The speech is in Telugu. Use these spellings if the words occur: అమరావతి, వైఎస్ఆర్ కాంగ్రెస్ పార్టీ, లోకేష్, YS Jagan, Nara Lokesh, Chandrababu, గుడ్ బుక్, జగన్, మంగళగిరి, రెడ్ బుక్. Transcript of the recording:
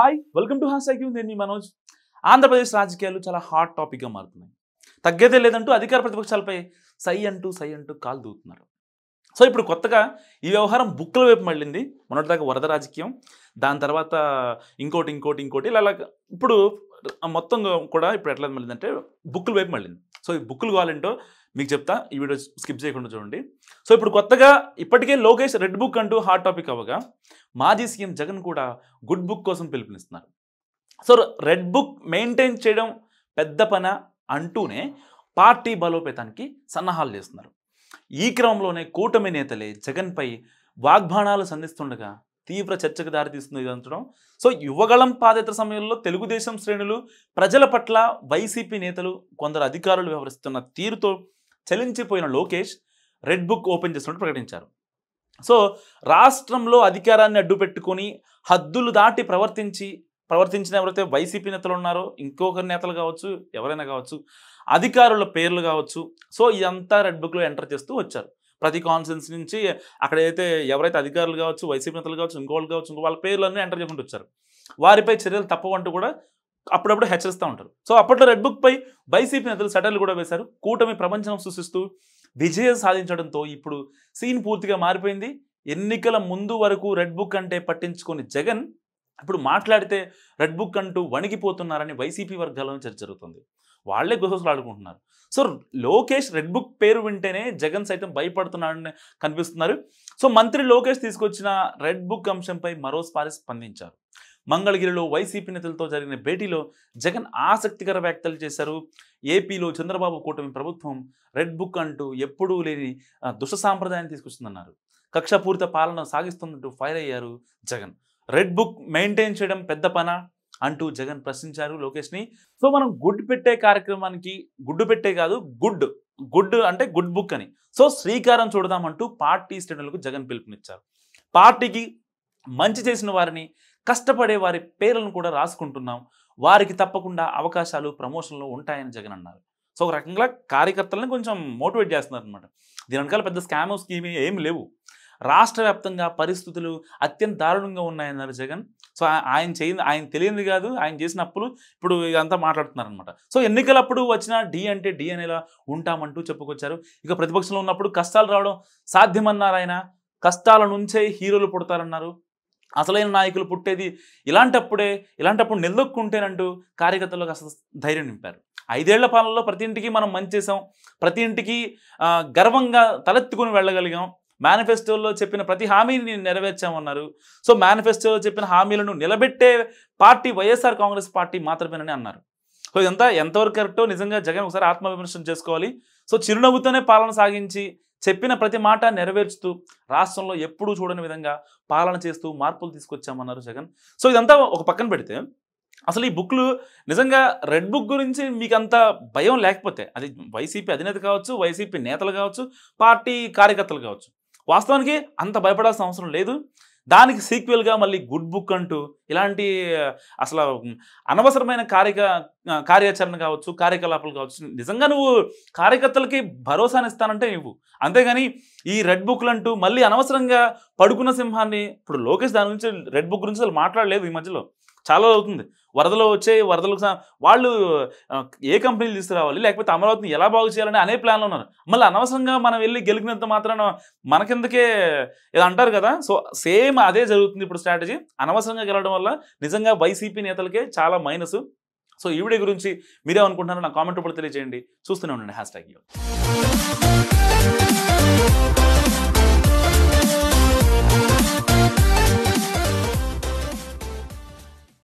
हाई वेलकम टू హాస్ ఐక్యూ నేను మనోజ్ ఆంధ్రప్రదేశ్ రాజకీయాలు చాలా హాట్ టాపిక్ గా మారుతున్నాయి తగ్గేదే లేదంటూ అధికార ప్రతిపక్షాలపై సై అంటూ కాల్ దూతున్నారు సో ఇప్పుడు కొత్తగా ఈ వ్యవహారం బుక్కుల వైపు మళ్ళింది మొన్నటిదాకా వరద రాజకీయం దాని తర్వాత ఇంకోటి ఇలా ఇప్పుడు మొత్తం కూడా ఇప్పుడు ఎట్లా మళ్ళిందంటే బుక్కుల వైపు మళ్ళింది సో ఈ బుక్కులు కావాలంటో మీకు చెప్తా ఈ వీడియో స్కిప్ చేయకుండా చూడండి సో ఇప్పుడు కొత్తగా ఇప్పటికే లోకేష్ రెడ్ బుక్ అంటూ హాట్ టాపిక్ అవగా మాజీ సీఎం జగన్ కూడా గుడ్ బుక్ కోసం పిలుపునిస్తున్నారు సో రెడ్ బుక్ మెయింటైన్ చేయడం పెద్ద పన అంటూనే పార్టీ బలోపేతానికి సన్నాహాలు చేస్తున్నారు ఈ క్రమంలోనే కూటమి నేతలే జగన్పై వాగ్బాణాలు సంధిస్తుండగా తీవ్ర చర్చకు దారితీస్తుంది ఇదంతడం సో యువగళం పాదయాత్ర సమయంలో తెలుగుదేశం శ్రేణులు ప్రజల పట్ల వైసీపీ నేతలు కొందరు అధికారులు వ్యవహరిస్తున్న తీరుతో చలించిపోయిన లోకేష్ రెడ్ బుక్ ఓపెన్ చేస్తున్నట్టు ప్రకటించారు సో రాష్ట్రంలో అధికారాన్ని అడ్డుపెట్టుకొని హద్దులు దాటి ప్రవర్తించిన ఎవరైతే వైసీపీ నేతలు ఉన్నారో ఇంకొకరి నేతలు కావచ్చు ఎవరైనా కావచ్చు అధికారుల పేర్లు కావచ్చు సో ఇదంతా రెడ్ బుక్లో ఎంటర్ చేస్తూ వచ్చారు ప్రతి కాన్ఫరెన్స్ నుంచి అక్కడైతే ఎవరైతే అధికారులు కావచ్చు వైసీపీ నేతలు కావచ్చు ఇంకోళ్ళు కావచ్చు ఇంకో వాళ్ళ పేర్లన్నీ ఎంటర్ చేసుకుంటూ వచ్చారు వారిపై చర్యలు తప్పవంటూ కూడా అప్పుడప్పుడు హెచ్చరిస్తూ ఉంటారు సో అప్పట్లో రెడ్ బుక్ పై వైసీపీ నేతలు సెటర్లు కూడా వేశారు కూటమి ప్రపంచం సృష్టిస్తూ విజయం సాధించడంతో ఇప్పుడు సీన్ పూర్తిగా మారిపోయింది ఎన్నికల ముందు వరకు రెడ్ బుక్ అంటే పట్టించుకొని జగన్ ఇప్పుడు మాట్లాడితే రెడ్ బుక్ అంటూ వణికిపోతున్నారని వైసీపీ వర్గాల్లోనే చర్చ జరుగుతుంది వాళ్లే గుసగుసలు ఆడుకుంటున్నారు సో లోకేష్ రెడ్ బుక్ పేరు వింటేనే జగన్ సైతం భయపడుతున్నాడని కనిపిస్తున్నారు సో మంత్రి లోకేష్ తీసుకొచ్చిన రెడ్ బుక్ అంశంపై మరోసారి స్పందించారు మంగళగిరిలో వైసీపీ నేతలతో జరిగిన భేటీలో జగన్ ఆసక్తికర వ్యాఖ్యలు చేశారు ఏపీలో చంద్రబాబు కూటమి ప్రభుత్వం రెడ్ బుక్ అంటూ ఎప్పుడూ లేని దుష్ట సాంప్రదాయాన్ని తీసుకొస్తుందన్నారు కక్షపూరిత పాలన సాగిస్తుందంటూ ఫైర్ అయ్యారు జగన్ రెడ్ బుక్ మెయింటైన్ చేయడం పెద్ద పనా అంటూ జగన్ ప్రశ్నించారు లోకేష్ని సో మనం గుడ్ పెట్టే కార్యక్రమానికి గుడ్డు పెట్టే కాదు గుడ్ అంటే గుడ్ బుక్ అని సో శ్రీకారం చూడదామంటూ పార్టీ శ్రేణులకు జగన్ పిలుపునిచ్చారు పార్టీకి మంచి చేసిన వారిని కష్టపడే వారి పేర్లను కూడా రాసుకుంటున్నాం వారికి తప్పకుండా అవకాశాలు ప్రమోషన్లు ఉంటాయని జగన్ అన్నారు సో ఒక రకంగా కార్యకర్తలను కొంచెం మోటివేట్ చేస్తున్నారు అనమాట దీని వెనకాల పెద్ద స్కామ్ స్కీమ్ ఏమి లేవు రాష్ట్ర వ్యాప్తంగా పరిస్థితులు అత్యంత దారుణంగా ఉన్నాయన్నారు జగన్ సో ఆయన తెలియదు కాదు ఆయన చేసిన అప్పులు ఇప్పుడు ఇదంతా మాట్లాడుతున్నారు అనమాట సో ఎన్నికలప్పుడు వచ్చిన డి అంటే డి అనేలా ఉంటామంటూ చెప్పుకొచ్చారు ఇక ప్రతిపక్షంలో ఉన్నప్పుడు కష్టాలు రావడం సాధ్యమన్నారు ఆయన కష్టాల నుంచే హీరోలు పుడతారన్నారు అసలైన నాయకులు పుట్టేది ఇలాంటప్పుడు నిలదొక్కుంటేనంటూ కార్యకర్తల్లో కాస్త ధైర్యం నింపారు 5 ఏళ్ల పాలనలో ప్రతి ఇంటికి మనం మంచి చేసాం ప్రతి ఇంటికి గర్వంగా తలెత్తుకుని వెళ్ళగలిగాం మేనిఫెస్టోలో చెప్పిన ప్రతి హామీని నెరవేర్చామన్నారు సో మేనిఫెస్టోలో చెప్పిన హామీలను నిలబెట్టే పార్టీ వైఎస్ఆర్ కాంగ్రెస్ పార్టీ మాత్రమేనని అన్నారు సో ఇదంతా ఎంతవరకు కరెక్టో నిజంగా జగన్ ఒకసారి ఆత్మవిమర్శనం చేసుకోవాలి సో చిరునవ్వుతోనే పాలన సాగించి చెప్పిన ప్రతి మాట నెరవేర్చుతూ రాష్ట్రంలో ఎప్పుడూ చూడని విధంగా పాలన చేస్తూ మార్పులు తీసుకొచ్చామన్నారు జగన్ సో ఇదంతా ఒక పక్కన పెడితే అసలు ఈ బుక్లు నిజంగా రెడ్ బుక్ గురించి మీకు అంత భయం లేకపోతే అది వైసీపీ అధినేత కావచ్చు వైసీపీ నేతలు కావచ్చు పార్టీ కార్యకర్తలు కావచ్చు వాస్తవానికి అంత భయపడాల్సిన అవసరం లేదు దానికి సీక్వెల్గా మళ్ళీ గుడ్ బుక్ అంటూ ఇలాంటి అసలు అనవసరమైన కార్యాచరణ కావచ్చు కార్యకలాపాలు కావచ్చు నిజంగా నువ్వు కార్యకర్తలకి భరోసానిస్తానంటే నువ్వు అంతేగాని ఈ రెడ్ బుక్లు అంటూ మళ్ళీ అనవసరంగా పడుకున్న సింహాన్ని ఇప్పుడు లోకేష్ దాని గురించి రెడ్ బుక్ గురించి అసలు మాట్లాడలేదు ఈ మధ్యలో చాలా అవుతుంది వరదలు వచ్చాయి వరదలకు వాళ్ళు ఏ కంపెనీలు తీసుకురావాలి లేకపోతే అమరావతిని ఎలా బాగు చేయాలని అనే ప్లాన్లో ఉన్నారు మళ్ళీ అనవసరంగా మనం వెళ్ళి గెలికినంత మాత్రాన మన కిందకే ఏదో అంటారు కదా సో సేమ్ అదే జరుగుతుంది ఇప్పుడు స్ట్రాటజీ అనవసరంగా గెలవడం వల్ల నిజంగా వైసీపీ నేతలకే చాలా మైనస్ సో ఈ వీడియో గురించి మీరేమనుకుంటున్నారో నా కామెంట్ రూపంలో తెలియజేయండి చూస్తూనే ఉండండి #YS